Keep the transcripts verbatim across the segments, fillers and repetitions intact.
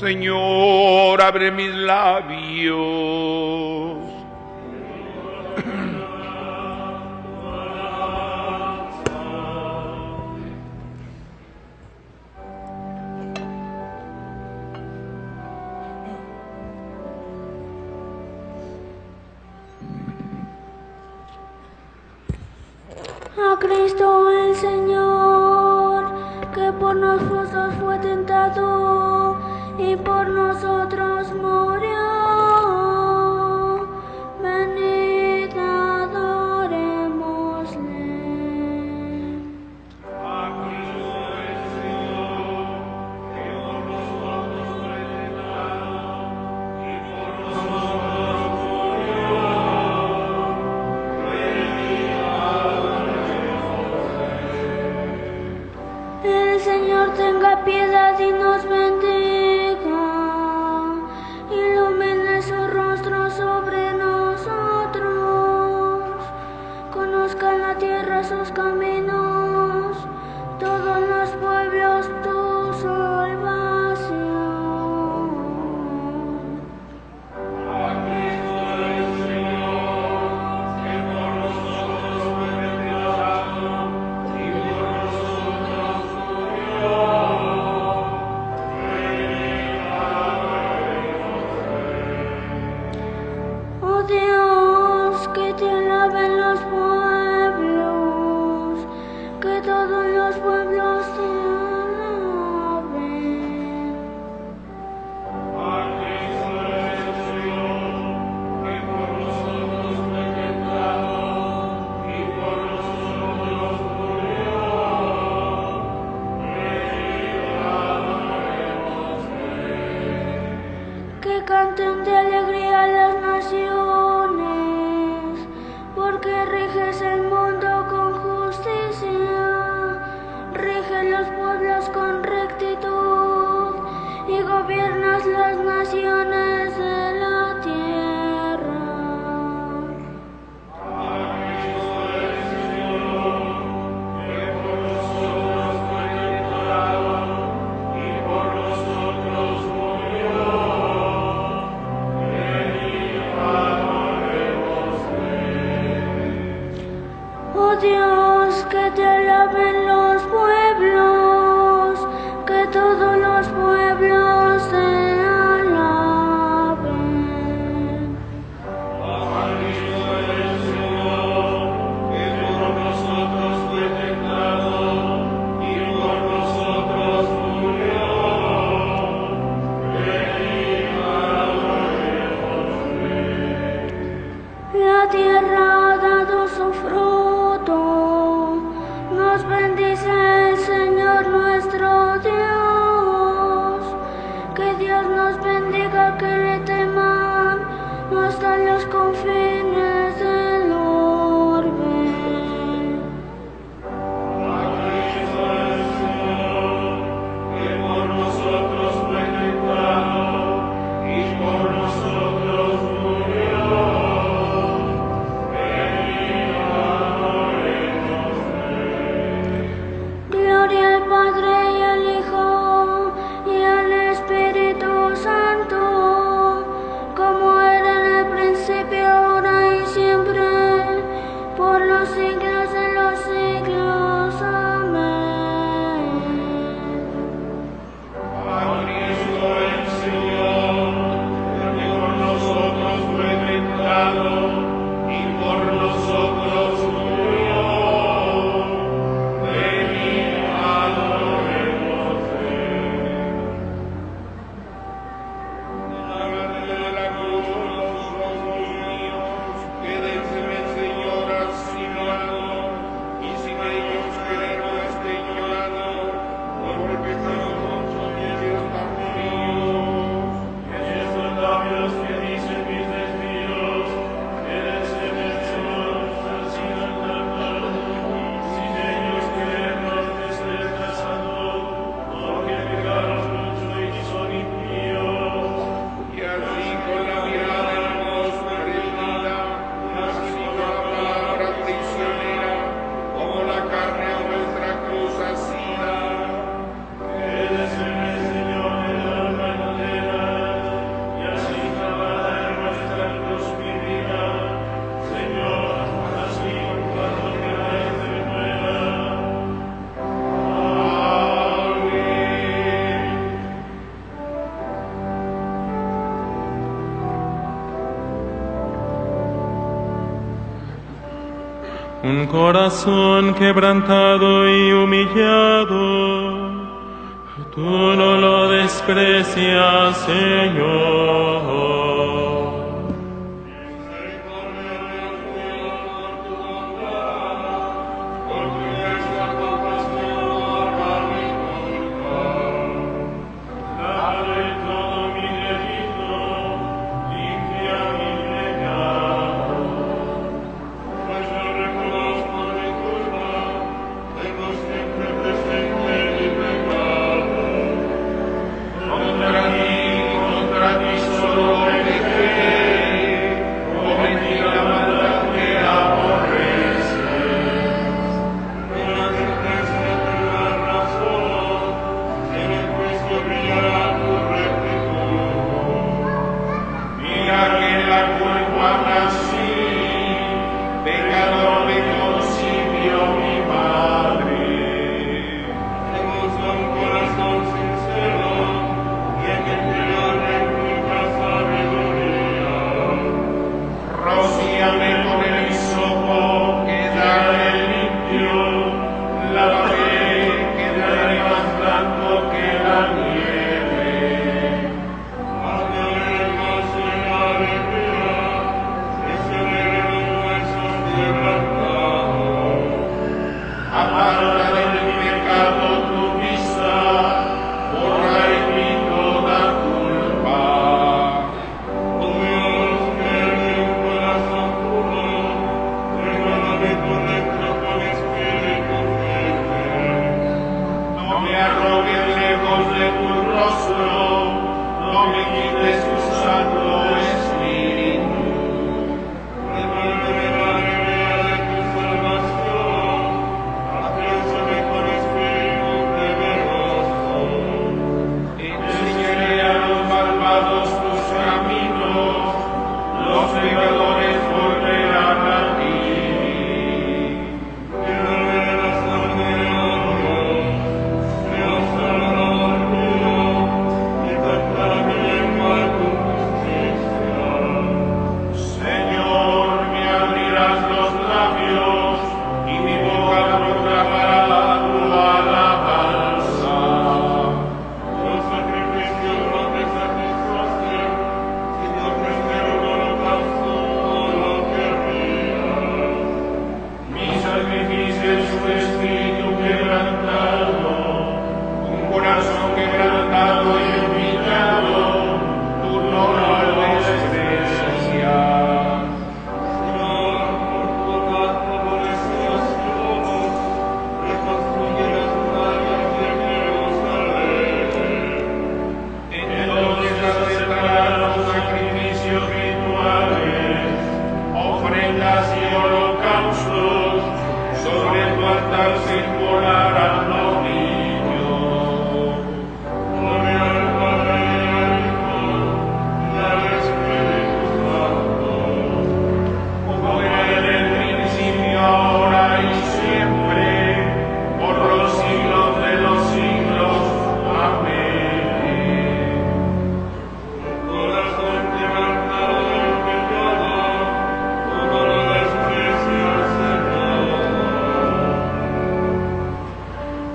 Señor, abre mis labios. A Cristo el Señor, que por nosotros fue tentado y por nosotros murió. Venid, adorémosle. A Cristo el Señor, que por nosotros fue tentado y por nosotros murió. Venid, adorémosle. El Señor tenga piedad y nos bendiga. Señor, así lo hago. con corazón quebrantado y humillado, tú no lo desprecias, Señor.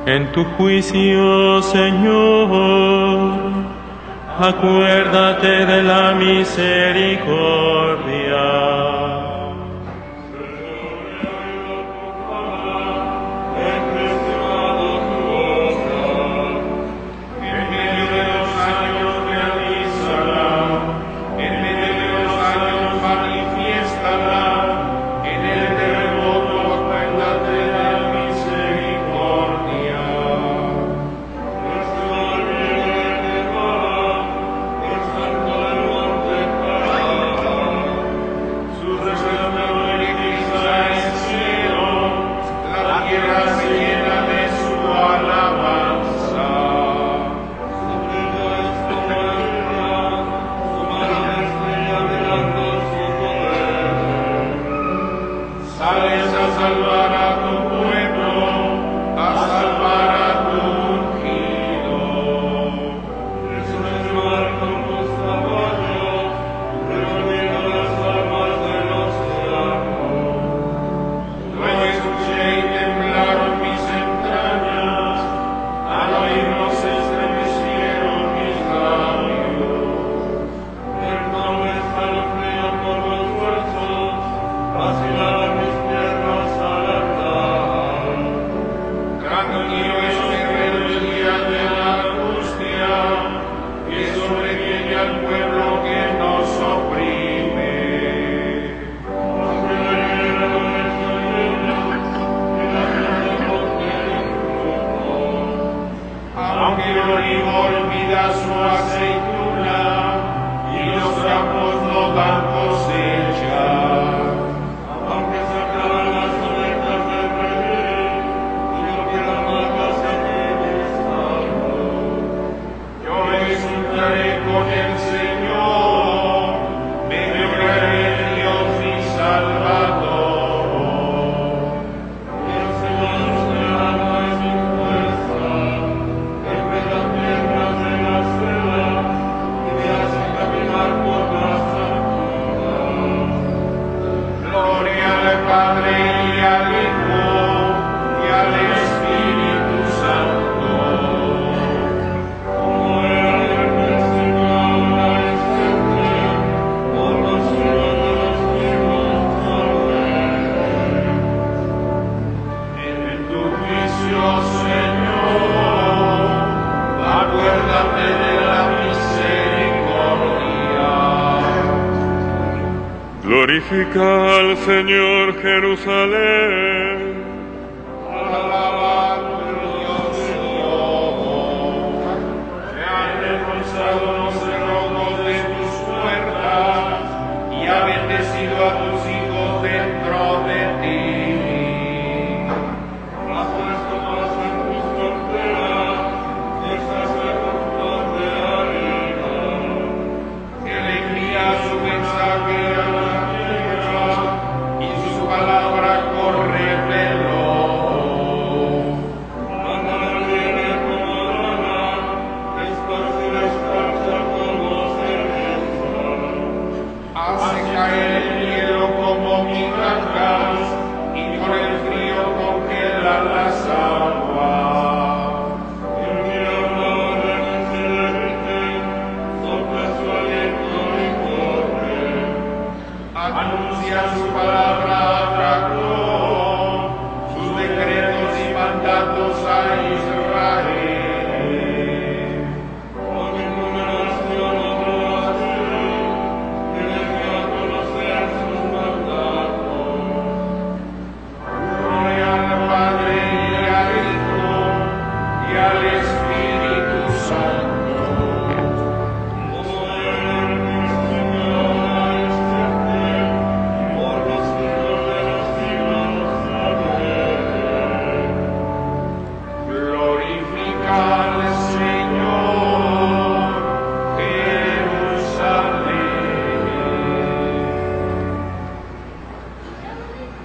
En tu juicio, Señor, acuérdate de la misericordia. Sous Glorifica al Señor Jerusalén. Alabado Dios de todo, que han endulzado los cerrojos de tus puertas y ha bendecido a tus hijos dentro de ti. Has puesto más en tus fronteras estas preguntas de arena, que alegría su mensaje a la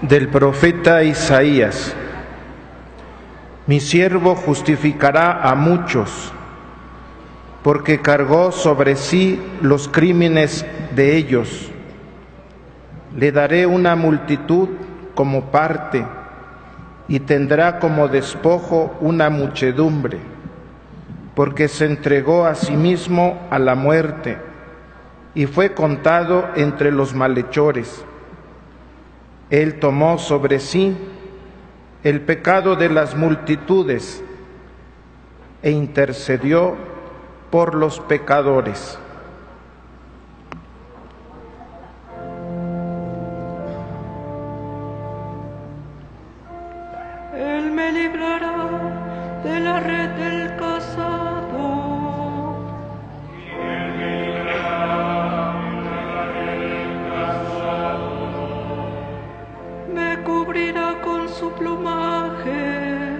del profeta Isaías. Mi siervo justificará a muchos, porque cargó sobre sí los crímenes de ellos. Le daré una multitud como parte, y tendrá como despojo una muchedumbre, porque se entregó a sí mismo a la muerte, y fue contado entre los malhechores. Él tomó sobre sí el pecado de las multitudes e intercedió por los pecadores. Él me librará de la red del cazador. Cubrirá con su plumaje.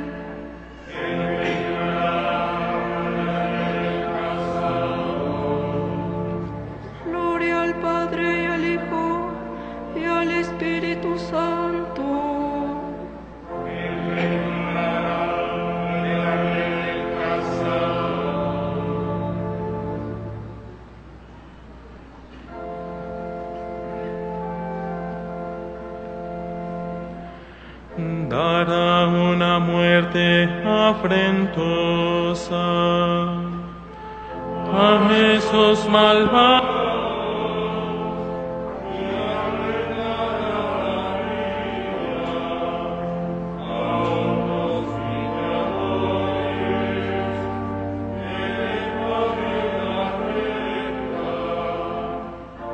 Gloria al Padre y al Hijo y al Espíritu Santo. Dará una muerte afrentosa a esos malvados y arrendará la vida a unos pecadores en la recta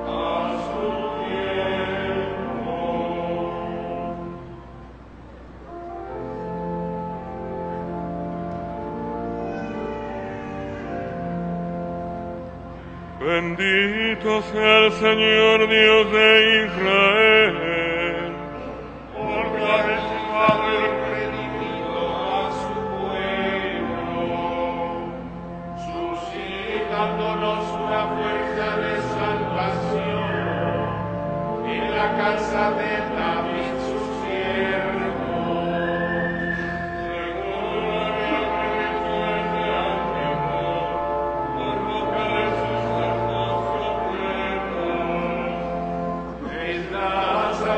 a su tiempo. Bendito sea el Señor Dios de Israel, porque ha rescatado y redimido a su pueblo, suscitándonos una fuerza de salvación en la casa de David su siervo, según la referencia del tiempo, por lo que les Gracias.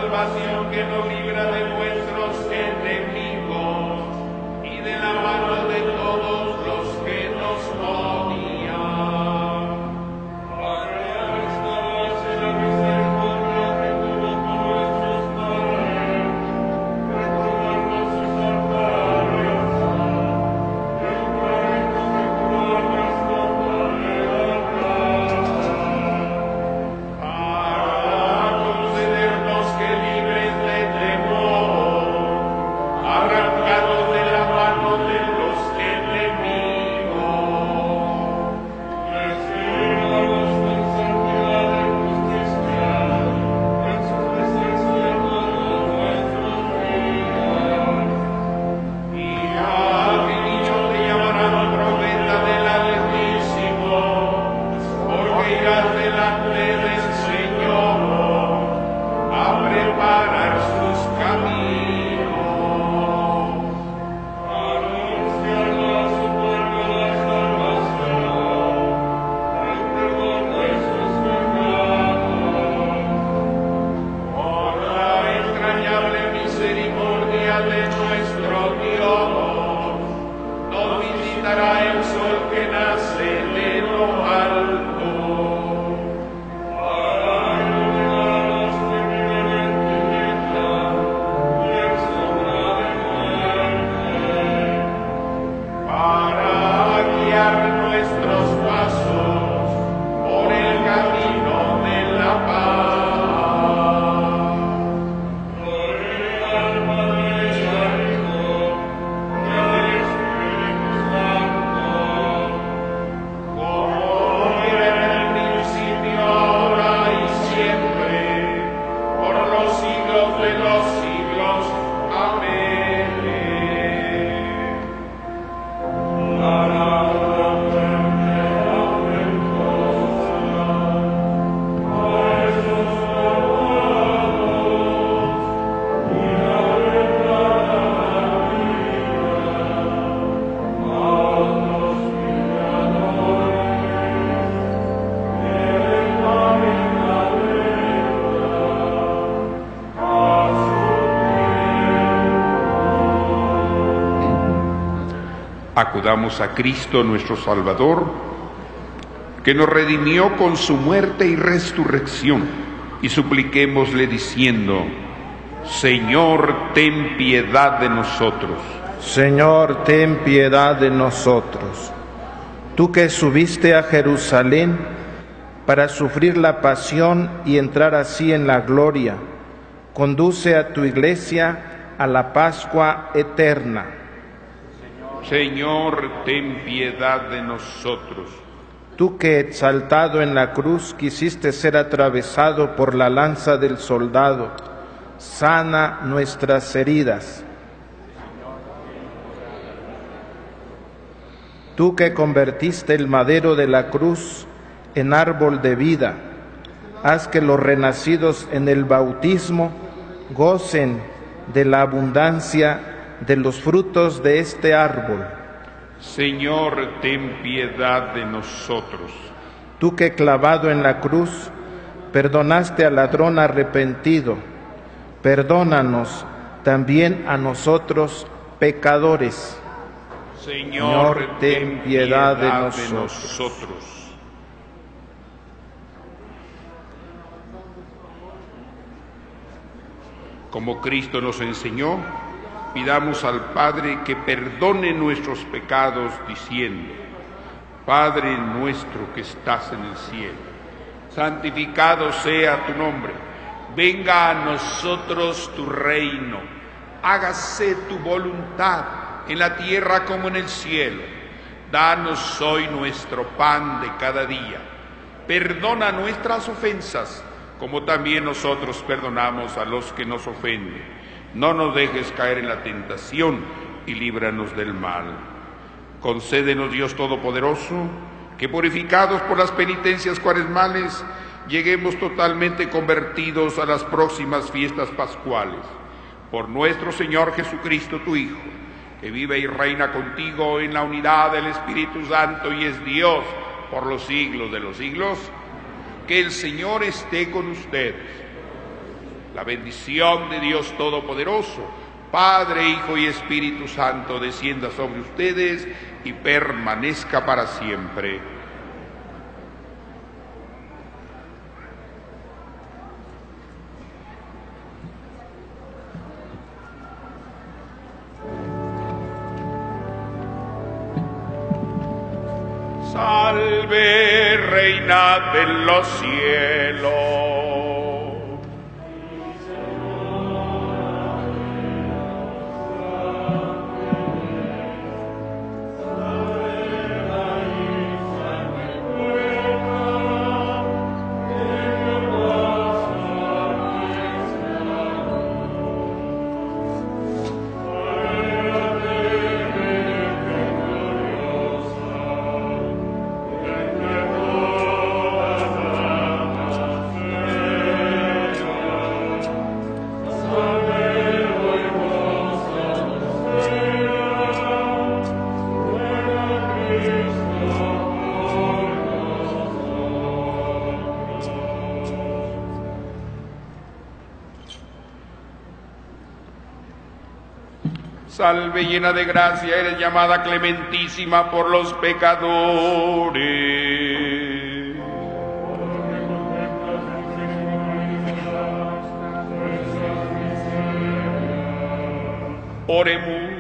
gloria de nuestro Dios. Nos visitará el sol que nace de lo alto. Acudamos a Cristo nuestro Salvador, que nos redimió con su muerte y resurrección, y supliquémosle diciendo: Señor, ten piedad de nosotros. Señor, ten piedad de nosotros. Tú que subiste a Jerusalén para sufrir la pasión y entrar así en la gloria, conduce a tu iglesia a la Pascua eterna. Señor, ten piedad de nosotros. Tú que exaltado en la cruz quisiste ser atravesado por la lanza del soldado, sana nuestras heridas. Tú que convertiste el madero de la cruz en árbol de vida, haz que los renacidos en el bautismo gocen de la abundancia de los frutos de este árbol. Señor, ten piedad de nosotros. Tú que clavado en la cruz perdonaste al ladrón arrepentido, perdónanos también a nosotros pecadores. Señor, Señor ten piedad, piedad de, nosotros. de nosotros. Como Cristo nos enseñó, pidamos al Padre que perdone nuestros pecados, diciendo: Padre nuestro que estás en el cielo, santificado sea tu nombre. Venga a nosotros tu reino. Hágase tu voluntad en la tierra como en el cielo. Danos hoy nuestro pan de cada día. Perdona nuestras ofensas, como también nosotros perdonamos a los que nos ofenden. No nos dejes caer en la tentación y líbranos del mal. Concédenos, Dios Todopoderoso, que purificados por las penitencias cuaresmales, lleguemos totalmente convertidos a las próximas fiestas pascuales. Por nuestro Señor Jesucristo, tu Hijo, que vive y reina contigo en la unidad del Espíritu Santo y es Dios por los siglos de los siglos. Que el Señor esté con ustedes. La bendición de Dios Todopoderoso, Padre, Hijo y Espíritu Santo, descienda sobre ustedes y permanezca para siempre. Salve, Reina de los cielos. Salve llena de gracia, eres llamada clementísima por los pecadores. Oremos.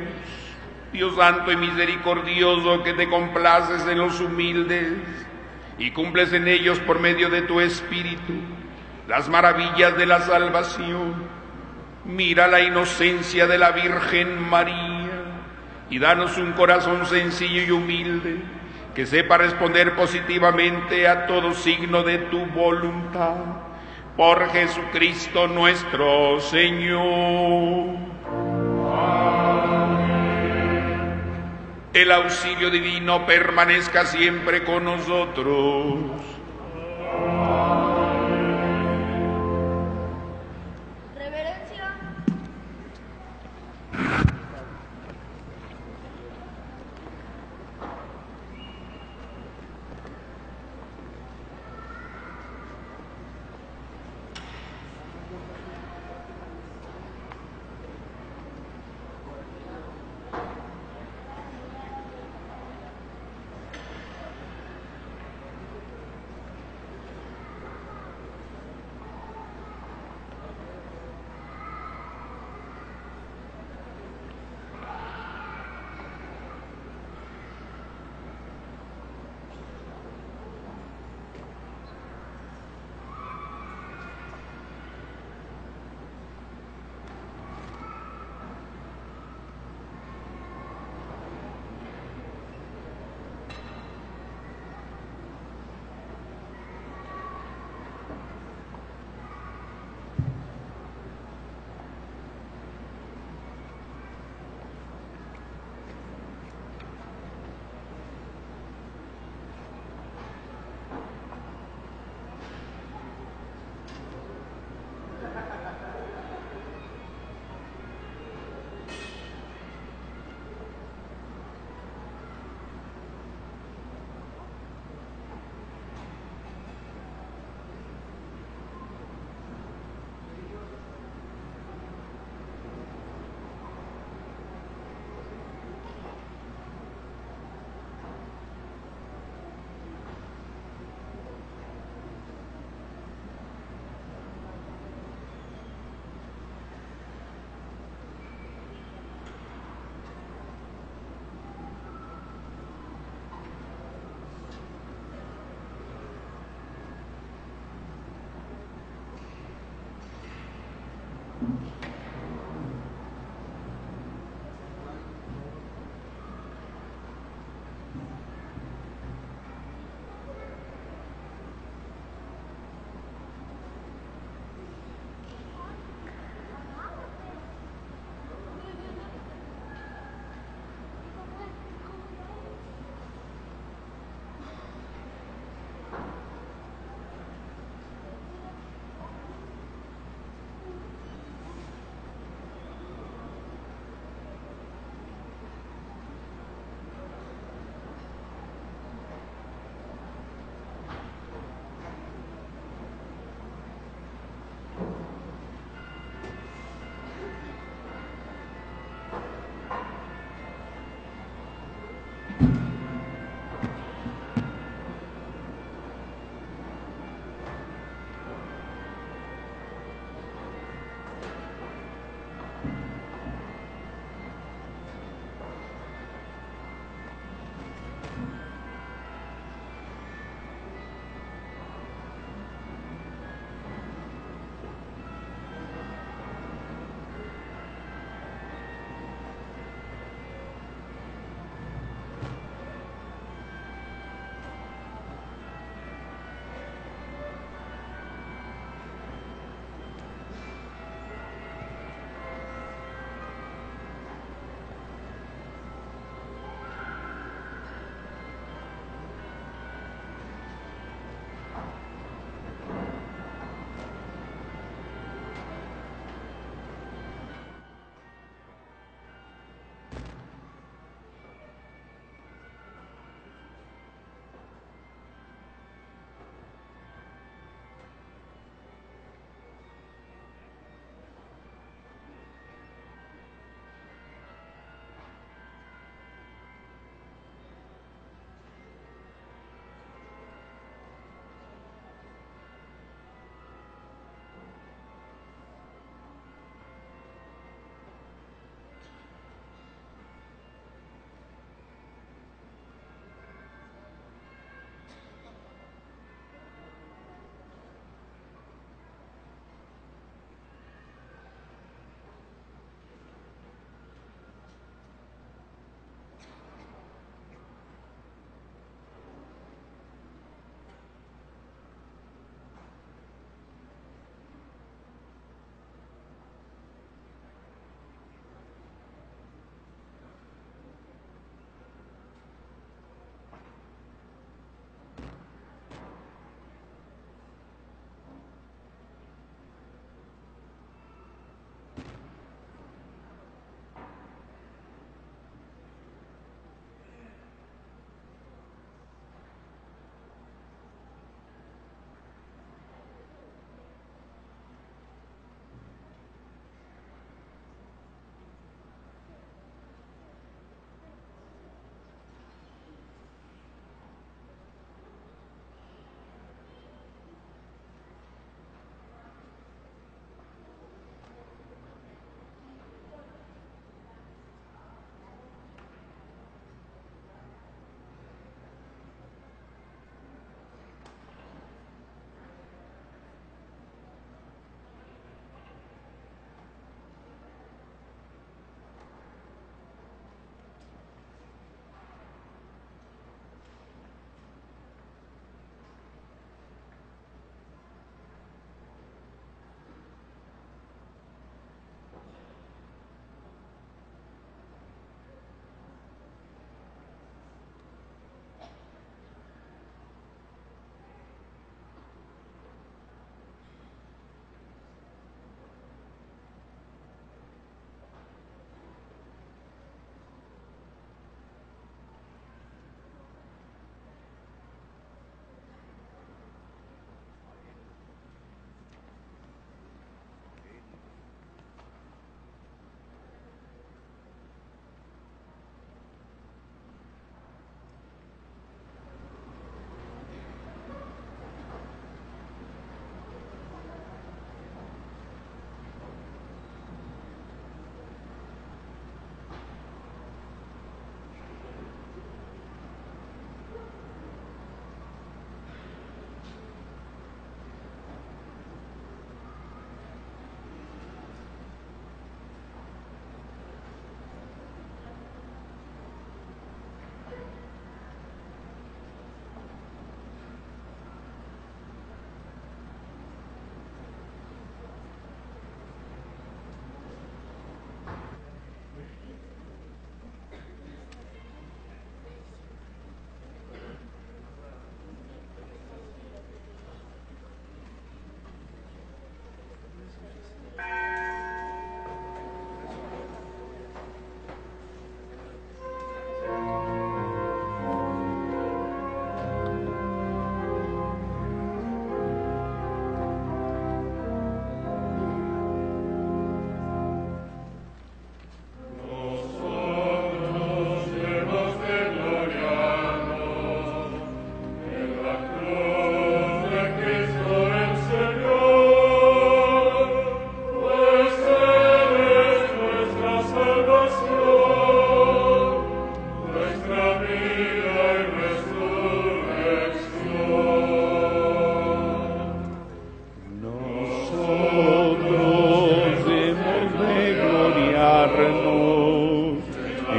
Dios santo y misericordioso, que te complaces en los humildes y cumples en ellos por medio de tu Espíritu las maravillas de la salvación. Mira la inocencia de la Virgen María y danos un corazón sencillo y humilde que sepa responder positivamente a todo signo de tu voluntad. Por Jesucristo nuestro Señor. El auxilio divino permanezca siempre con nosotros. Reverencia.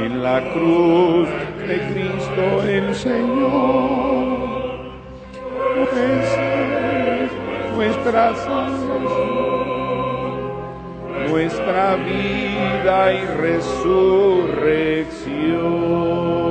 en la cruz de Cristo el Señor, pues nuestra salvación, nuestra vida y resurrección.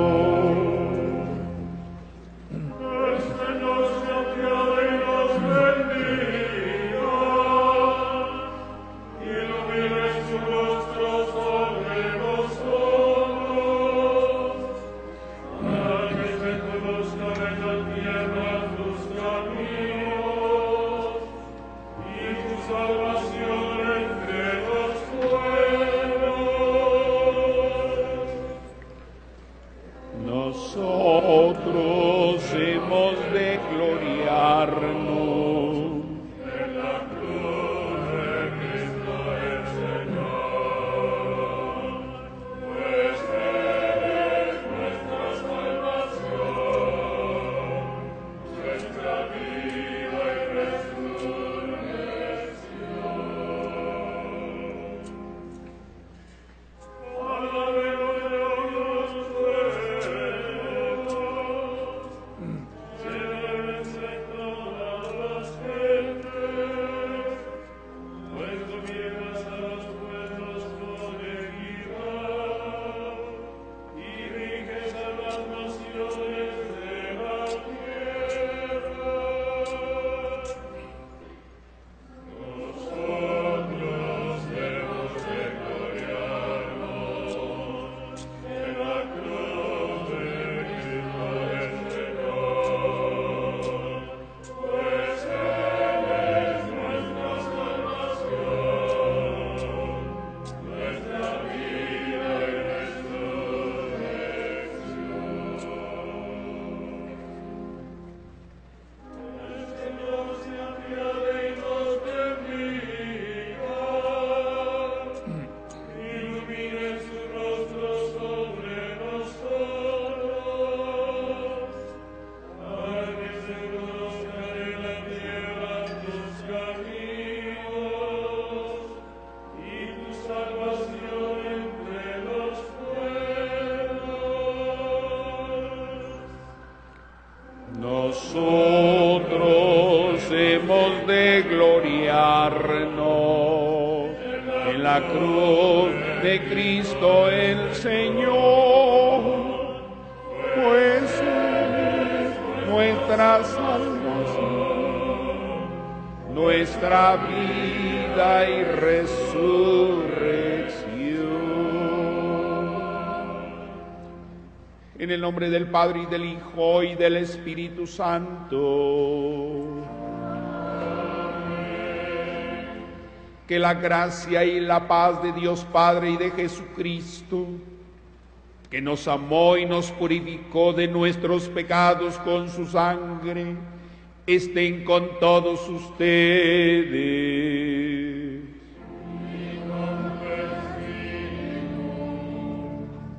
En el nombre del Padre, y del Hijo, y del Espíritu Santo. Que la gracia y la paz de Dios Padre y de Jesucristo, que nos amó y nos purificó de nuestros pecados con su sangre, estén con todos ustedes.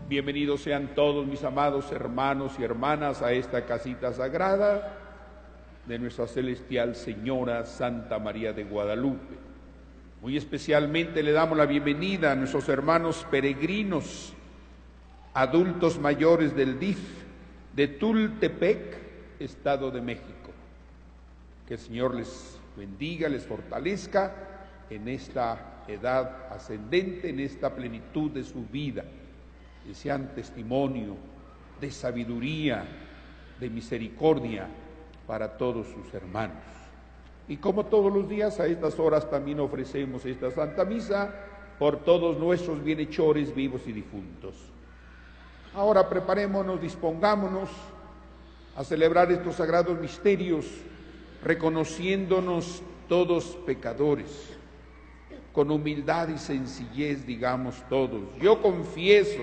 Bienvenidos sean todos mis amados hermanos y hermanas a esta casita sagrada de nuestra celestial Señora Santa María de Guadalupe. Muy especialmente le damos la bienvenida a nuestros hermanos peregrinos, adultos mayores del D I F de Tultepec, Estado de México. Que el Señor les bendiga, les fortalezca en esta edad ascendente, en esta plenitud de su vida. Que sean testimonio de sabiduría, de misericordia para todos sus hermanos. Y como todos los días, a estas horas también ofrecemos esta Santa Misa por todos nuestros bienhechores vivos y difuntos. Ahora preparémonos, dispongámonos a celebrar estos sagrados misterios, reconociéndonos todos pecadores. Con humildad y sencillez digamos todos: yo confieso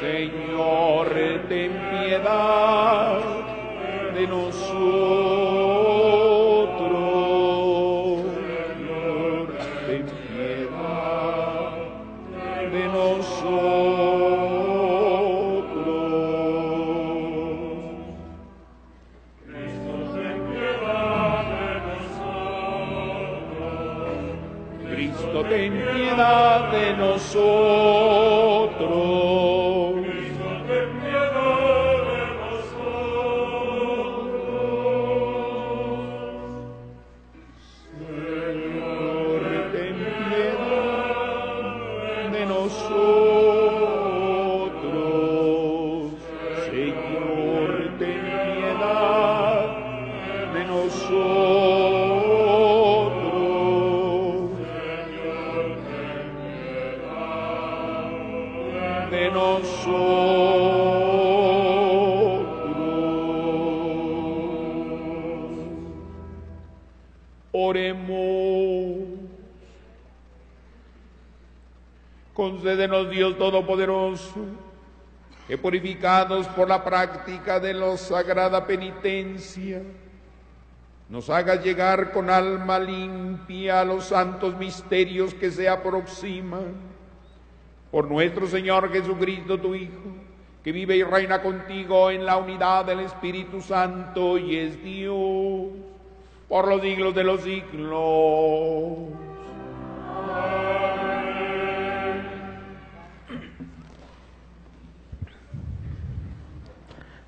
Señor, ten piedad de nosotros. Señor, ten piedad de nosotros. Cristo, ten piedad de nosotros. Cristo, ten piedad de nosotros. Concédenos, Dios Todopoderoso, que purificados por la práctica de la sagrada penitencia, nos haga llegar con alma limpia a los santos misterios que se aproximan. Por nuestro Señor Jesucristo, tu Hijo, que vive y reina contigo en la unidad del Espíritu Santo y es Dios, por los siglos de los siglos.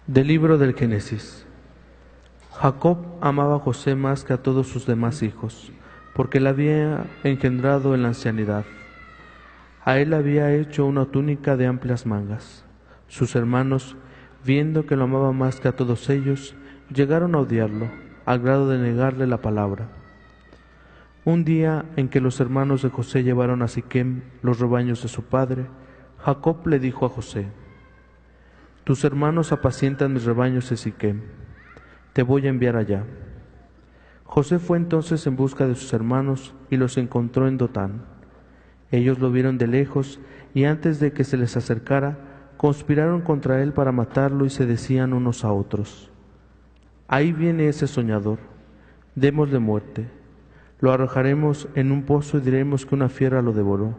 Del libro del Génesis. Jacob amaba a José más que a todos sus demás hijos, porque le había engendrado en la ancianidad. A él había hecho una túnica de amplias mangas. Sus hermanos, viendo que lo amaba más que a todos ellos, llegaron a odiarlo, al grado de negarle la palabra. Un día en que los hermanos de José llevaron a Siquem los rebaños de su padre, Jacob le dijo a José: «Tus hermanos apacientan mis rebaños en Siquem. Te voy a enviar allá». José fue entonces en busca de sus hermanos y los encontró en Dotán. Ellos lo vieron de lejos y antes de que se les acercara, conspiraron contra él para matarlo y se decían unos a otros: «Ahí viene ese soñador, démosle muerte. Lo arrojaremos en un pozo y diremos que una fiera lo devoró.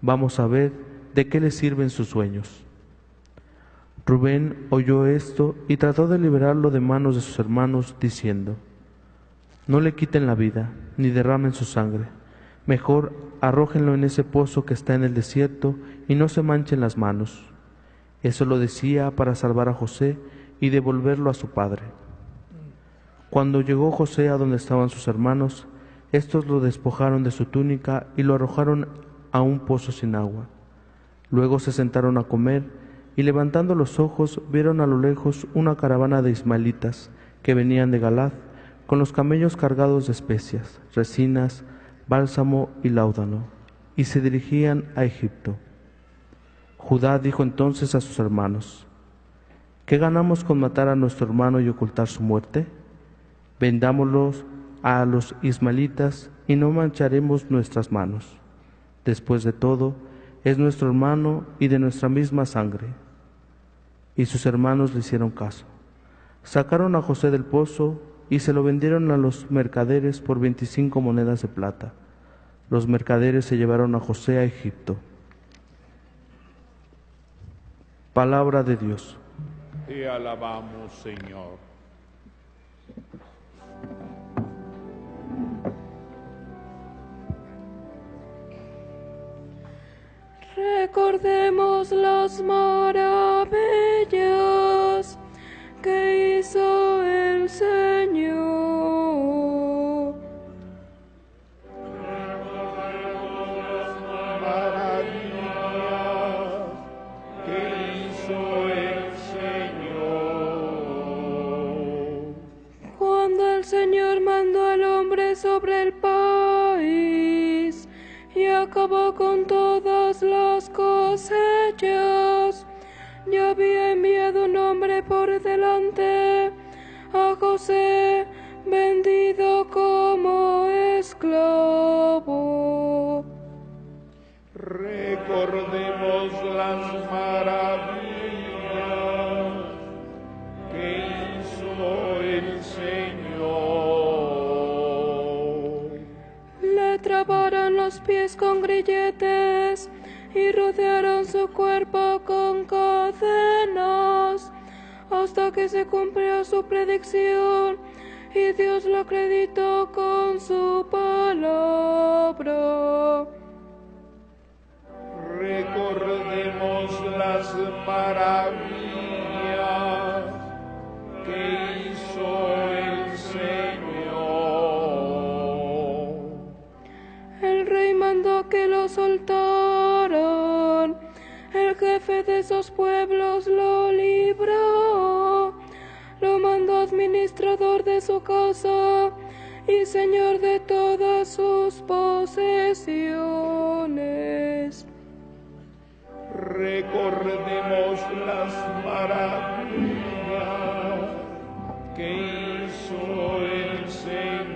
Vamos a ver de qué le sirven sus sueños». Rubén oyó esto y trató de liberarlo de manos de sus hermanos, diciendo: «No le quiten la vida, ni derramen su sangre. Mejor arrójenlo en ese pozo que está en el desierto y no se manchen las manos». Eso lo decía para salvar a José y devolverlo a su padre. Cuando llegó José a donde estaban sus hermanos, estos lo despojaron de su túnica y lo arrojaron a un pozo sin agua. Luego se sentaron a comer y levantando los ojos vieron a lo lejos una caravana de ismaelitas que venían de Galaad con los camellos cargados de especias, resinas, bálsamo y láudano, y se dirigían a Egipto. Judá dijo entonces a sus hermanos: «¿Qué ganamos con matar a nuestro hermano y ocultar su muerte? Vendámoslos a los ismaelitas y no mancharemos nuestras manos. Después de todo, es nuestro hermano y de nuestra misma sangre». Y sus hermanos le hicieron caso. Sacaron a José del pozo y se lo vendieron a los mercaderes por veinticinco monedas de plata. Los mercaderes se llevaron a José a Egipto. Palabra de Dios. Te alabamos, Señor. Recordemos las maravillas que hizo el Señor. Recordemos las maravillas que hizo el Señor. Cuando el Señor mandó al hombre sobre el país acabó con todas las cosechas. Yo había enviado un hombre por delante, a José, vendido como esclavo. Recordemos las maravillas que hizo el Señor. Le trabaron los pies con grilletes y rodearon su cuerpo con cadenas, hasta que se cumplió su predicción y Dios lo acreditó con su palabra. Recordemos las maravillas que hizo el Señor. El rey mandó que lo soltaran, el jefe de esos pueblos lo libró, lo mandó administrador de su casa y señor de todas sus posesiones. Recordemos las maravillas que hizo el Señor.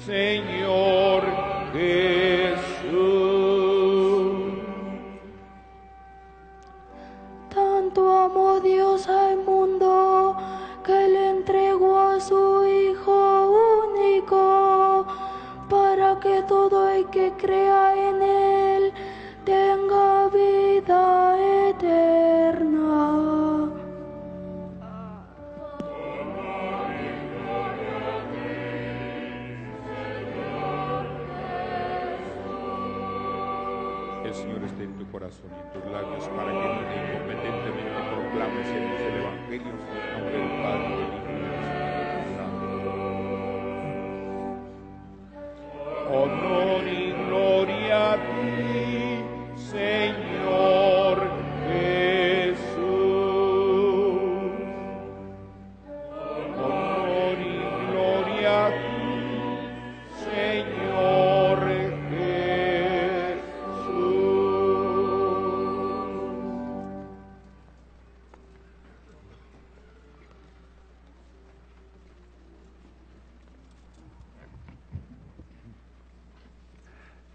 Señor Jesús. Tanto amó Dios al mundo que le entregó a su Hijo único, para que todo el que crea en Él tenga vida eterna. Señor, esté en tu corazón y en tus labios, para que no te incompetentemente proclames en los evangelios el nombre del Padre, del Hijo y del Espíritu Santo. Honor y gloria a ti, Señor Jesús. Honor y gloria a ti, Señor Jesús.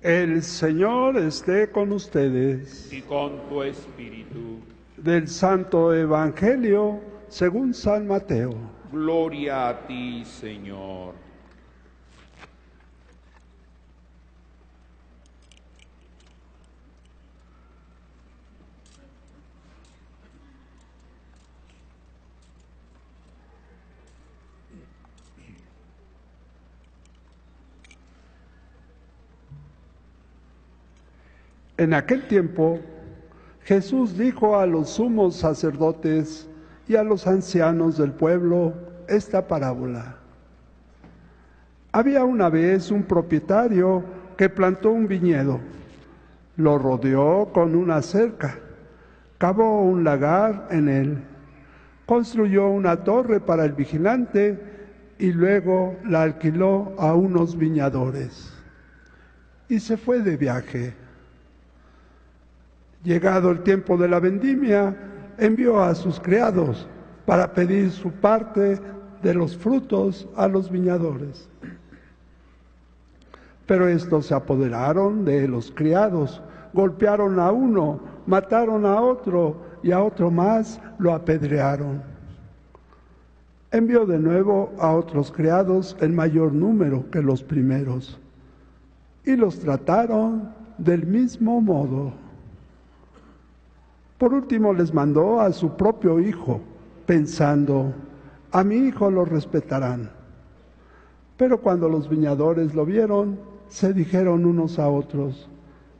El Señor esté con ustedes. Y con tu espíritu. Del Santo Evangelio según San Mateo. Gloria a ti, Señor. En aquel tiempo, Jesús dijo a los sumos sacerdotes y a los ancianos del pueblo esta parábola. Había una vez un propietario que plantó un viñedo, lo rodeó con una cerca, cavó un lagar en él, construyó una torre para el vigilante y luego la alquiló a unos viñadores y se fue de viaje. Llegado el tiempo de la vendimia, envió a sus criados para pedir su parte de los frutos a los viñadores. Pero estos se apoderaron de los criados, golpearon a uno, mataron a otro y a otro más lo apedrearon. Envió de nuevo a otros criados en mayor número que los primeros y los trataron del mismo modo. Por último les mandó a su propio hijo, pensando, a mi hijo lo respetarán. Pero cuando los viñadores lo vieron, se dijeron unos a otros,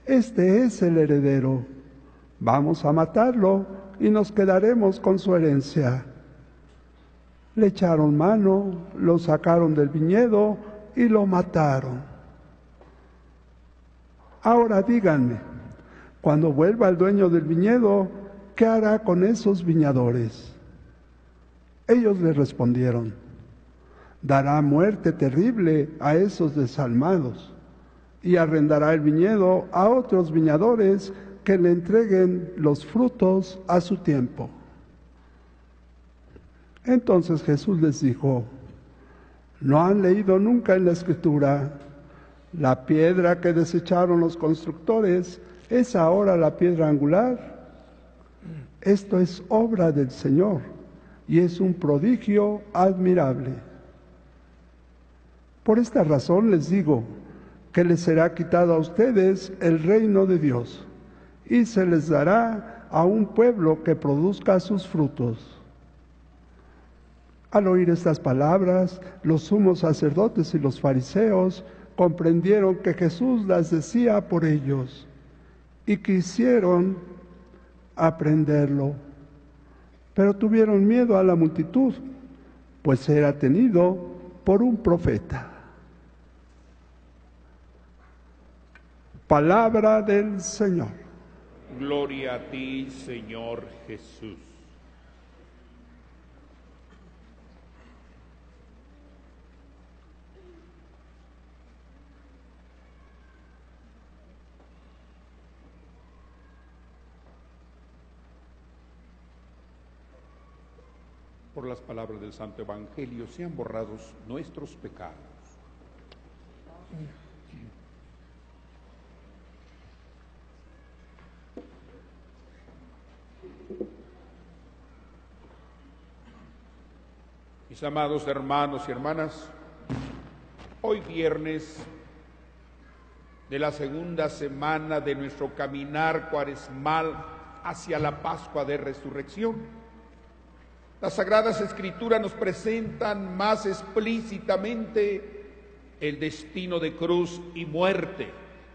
Este es el heredero. Vamos a matarlo y nos quedaremos con su herencia. Le echaron mano, lo sacaron del viñedo y lo mataron. Ahora díganme, cuando vuelva el dueño del viñedo, ¿qué hará con esos viñadores? Ellos le respondieron, dará muerte terrible a esos desalmados y arrendará el viñedo a otros viñadores que le entreguen los frutos a su tiempo. Entonces Jesús les dijo, ¿no han leído nunca en la Escritura? La piedra que desecharon los constructores es ahora la piedra angular. Esto es obra del Señor y es un prodigio admirable. Por esta razón les digo que les será quitado a ustedes el reino de Dios y se les dará a un pueblo que produzca sus frutos. Al oír estas palabras, los sumos sacerdotes y los fariseos comprendieron que Jesús las decía por ellos y quisieron aprenderlo, pero tuvieron miedo a la multitud, pues era tenido por un profeta. Palabra del Señor. Gloria a ti, Señor Jesús. Por las palabras del Santo Evangelio sean borrados nuestros pecados. Mis amados hermanos y hermanas, hoy viernes de la segunda semana de nuestro caminar cuaresmal hacia la Pascua de Resurrección, las Sagradas Escrituras nos presentan más explícitamente el destino de cruz y muerte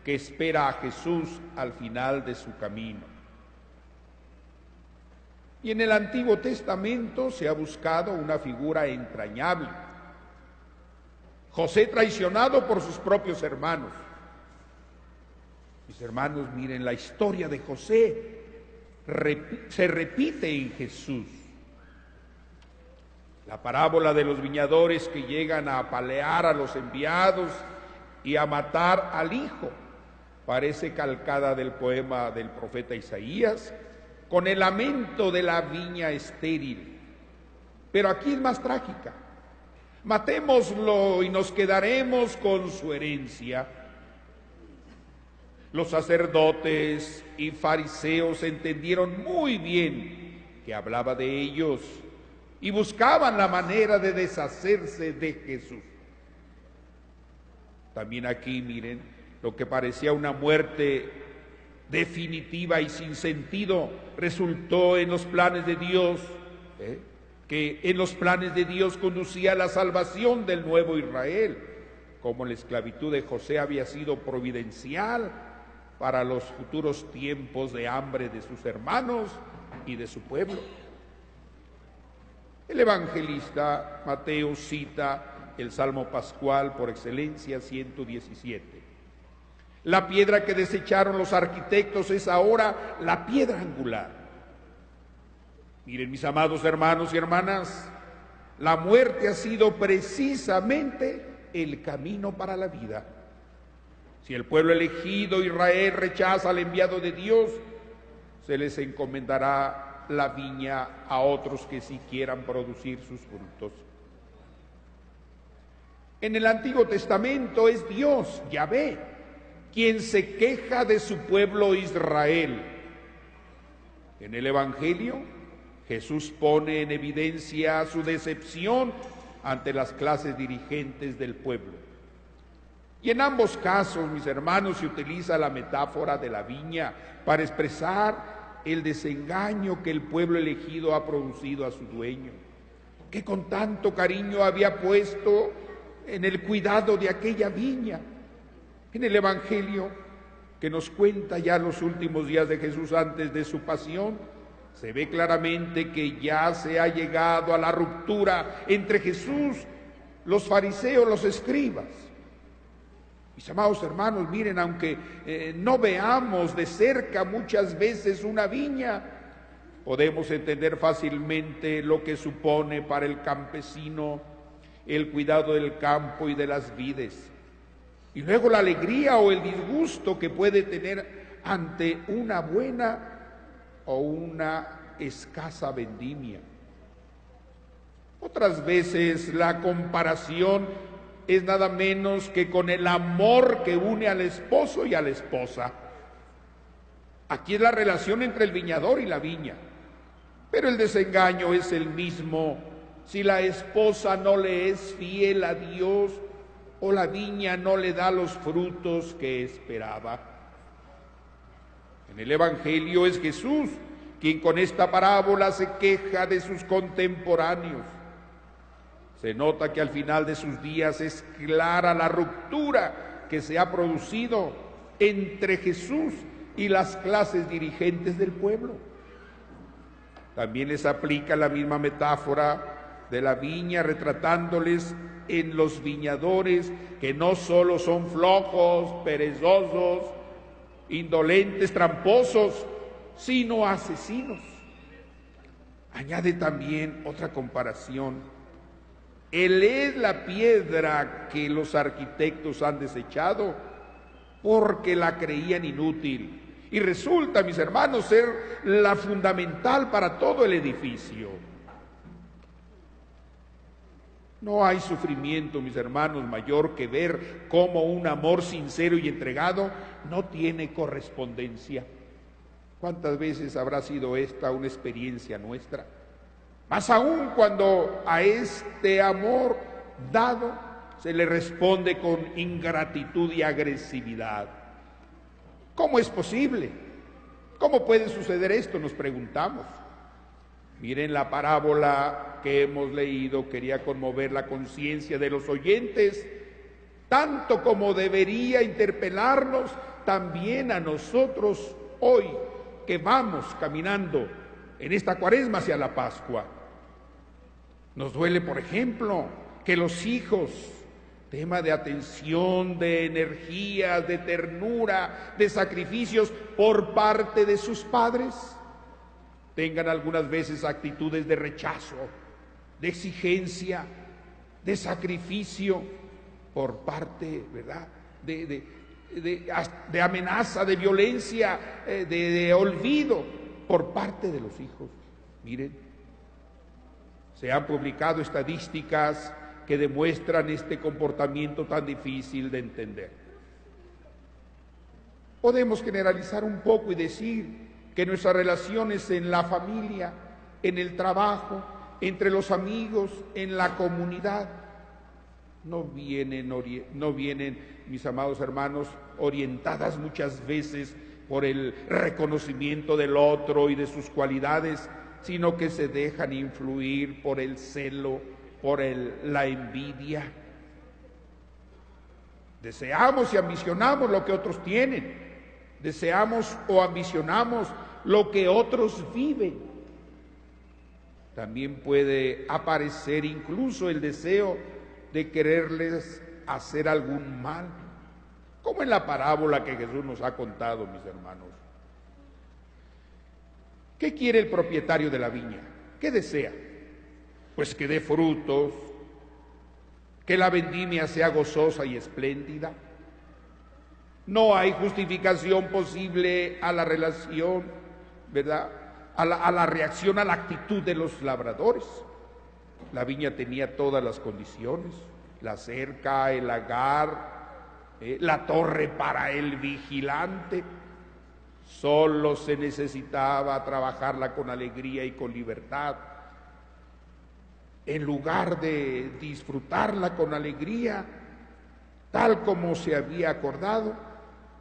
que espera a Jesús al final de su camino. Y en el Antiguo Testamento se ha buscado una figura entrañable. José traicionado por sus propios hermanos. Mis hermanos, miren, la historia de José se repite en Jesús. La parábola de los viñadores que llegan a apalear a los enviados y a matar al hijo parece calcada del poema del profeta Isaías con el lamento de la viña estéril. Pero aquí es más trágica. Matémoslo y nos quedaremos con su herencia. Los sacerdotes y fariseos entendieron muy bien que hablaba de ellos y buscaban la manera de deshacerse de Jesús. También aquí, miren, lo que parecía una muerte definitiva y sin sentido resultó en los planes de Dios, ¿eh? que en los planes de Dios conducía a la salvación del nuevo Israel, como la esclavitud de José había sido providencial para los futuros tiempos de hambre de sus hermanos y de su pueblo. El evangelista Mateo cita el Salmo Pascual por excelencia, ciento diecisiete. La piedra que desecharon los arquitectos es ahora la piedra angular. Miren, mis amados hermanos y hermanas, la muerte ha sido precisamente el camino para la vida. Si el pueblo elegido, Israel, rechaza al enviado de Dios, se les encomendará la viña a otros que sí quieran producir sus frutos. En el Antiguo Testamento es Dios, Yahvé, quien se queja de su pueblo Israel. En el Evangelio, Jesús pone en evidencia su decepción ante las clases dirigentes del pueblo. Y en ambos casos, mis hermanos, se utiliza la metáfora de la viña para expresar el desengaño que el pueblo elegido ha producido a su dueño, que con tanto cariño había puesto en el cuidado de aquella viña. En el Evangelio, que nos cuenta ya los últimos días de Jesús antes de su pasión, se ve claramente que ya se ha llegado a la ruptura entre Jesús, los fariseos, los escribas. Mis amados hermanos, miren, aunque eh, no veamos de cerca muchas veces una viña, podemos entender fácilmente lo que supone para el campesino el cuidado del campo y de las vides. Y luego la alegría o el disgusto que puede tener ante una buena o una escasa vendimia. Otras veces la comparación es nada menos que con el amor que une al esposo y a la esposa. Aquí es la relación entre el viñador y la viña, pero el desengaño es el mismo si la esposa no le es fiel a Dios o la viña no le da los frutos que esperaba. En el Evangelio es Jesús quien con esta parábola se queja de sus contemporáneos. Se nota que al final de sus días es clara la ruptura que se ha producido entre Jesús y las clases dirigentes del pueblo. También les aplica la misma metáfora de la viña, retratándoles en los viñadores que no solo son flojos, perezosos, indolentes, tramposos, sino asesinos. Añade también otra comparación. Él es la piedra que los arquitectos han desechado porque la creían inútil, y resulta, mis hermanos, ser la fundamental para todo el edificio. No hay sufrimiento, mis hermanos, mayor que ver cómo un amor sincero y entregado no tiene correspondencia. ¿Cuántas veces habrá sido esta una experiencia nuestra? Más aún cuando a este amor dado se le responde con ingratitud y agresividad. ¿Cómo es posible? ¿Cómo puede suceder esto?, nos preguntamos. Miren, la parábola que hemos leído quería conmover la conciencia de los oyentes, tanto como debería interpelarnos también a nosotros hoy, que vamos caminando en esta Cuaresma hacia la Pascua. Nos duele, por ejemplo, que los hijos, tema de atención, de energías, de ternura, de sacrificios por parte de sus padres, tengan algunas veces actitudes de rechazo, de exigencia, de sacrificio por parte, ¿verdad?, de, de, de, de amenaza, de violencia, de, de olvido por parte de los hijos. Miren, se han publicado estadísticas que demuestran este comportamiento tan difícil de entender. Podemos generalizar un poco y decir que nuestras relaciones en la familia, en el trabajo, entre los amigos, en la comunidad, no vienen, no vienen, mis amados hermanos, orientadas muchas veces por el reconocimiento del otro y de sus cualidades, sino que se dejan influir por el celo, por el, la envidia. Deseamos y ambicionamos lo que otros tienen. Deseamos o ambicionamos lo que otros viven. También puede aparecer incluso el deseo de quererles hacer algún mal, como en la parábola que Jesús nos ha contado, mis hermanos. ¿Qué quiere el propietario de la viña? ¿Qué desea? Pues que dé frutos, que la vendimia sea gozosa y espléndida. No hay justificación posible a la relación, ¿verdad?, a la, a la reacción, a la actitud de los labradores. La viña tenía todas las condiciones: la cerca, el lagar, eh, la torre para el vigilante. Solo se necesitaba trabajarla con alegría y con libertad. En lugar de disfrutarla con alegría, tal como se había acordado,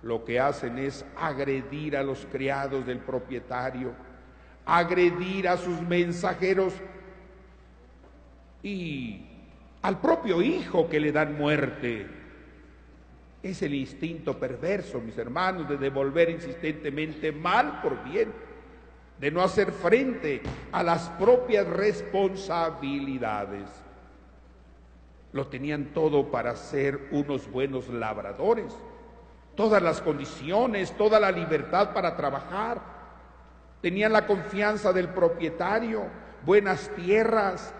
lo que hacen es agredir a los criados del propietario, agredir a sus mensajeros y al propio hijo que le dan muerte. Es el instinto perverso, mis hermanos, de devolver insistentemente mal por bien, de no hacer frente a las propias responsabilidades. Lo tenían todo para ser unos buenos labradores, todas las condiciones, toda la libertad para trabajar. Tenían la confianza del propietario, buenas tierras,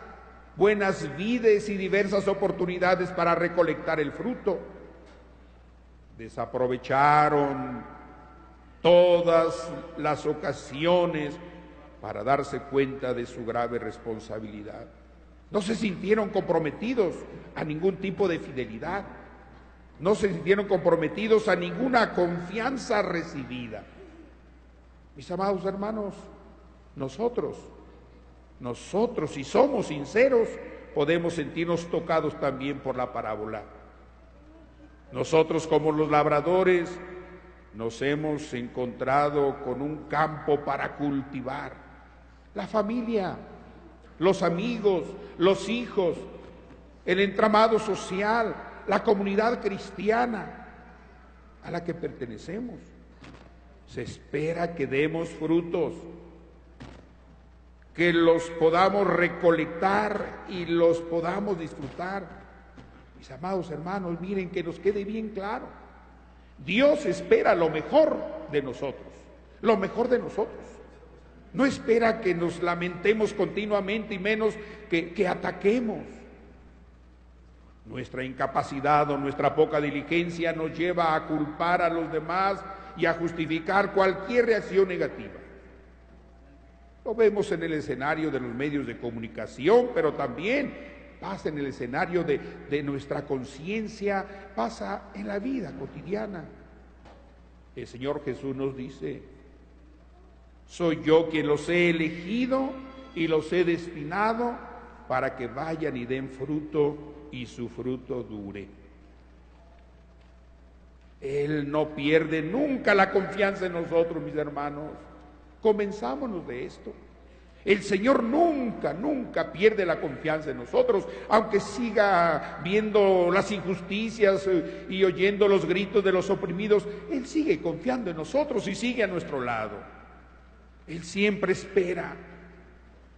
buenas vides y diversas oportunidades para recolectar el fruto. Desaprovecharon todas las ocasiones para darse cuenta de su grave responsabilidad. No se sintieron comprometidos a ningún tipo de fidelidad. No se sintieron comprometidos a ninguna confianza recibida. Mis amados hermanos, nosotros, nosotros si somos sinceros, podemos sentirnos tocados también por la parábola. Nosotros, como los labradores, nos hemos encontrado con un campo para cultivar. La familia, los amigos, los hijos, el entramado social, la comunidad cristiana a la que pertenecemos. Se espera que demos frutos, que los podamos recolectar y los podamos disfrutar. Mis amados hermanos, miren, que nos quede bien claro. Dios espera lo mejor de nosotros, lo mejor de nosotros. No espera que nos lamentemos continuamente y menos que, que ataquemos. Nuestra incapacidad o nuestra poca diligencia nos lleva a culpar a los demás y a justificar cualquier reacción negativa. Lo vemos en el escenario de los medios de comunicación, pero también pasa en el escenario de, de nuestra conciencia, pasa en la vida cotidiana. El Señor Jesús nos dice: soy yo quien los he elegido y los he destinado para que vayan y den fruto y su fruto dure. Él no pierde nunca la confianza en nosotros, mis hermanos. Comenzámonos de esto. El Señor nunca, nunca pierde la confianza en nosotros, aunque siga viendo las injusticias y oyendo los gritos de los oprimidos. Él sigue confiando en nosotros y sigue a nuestro lado. Él siempre espera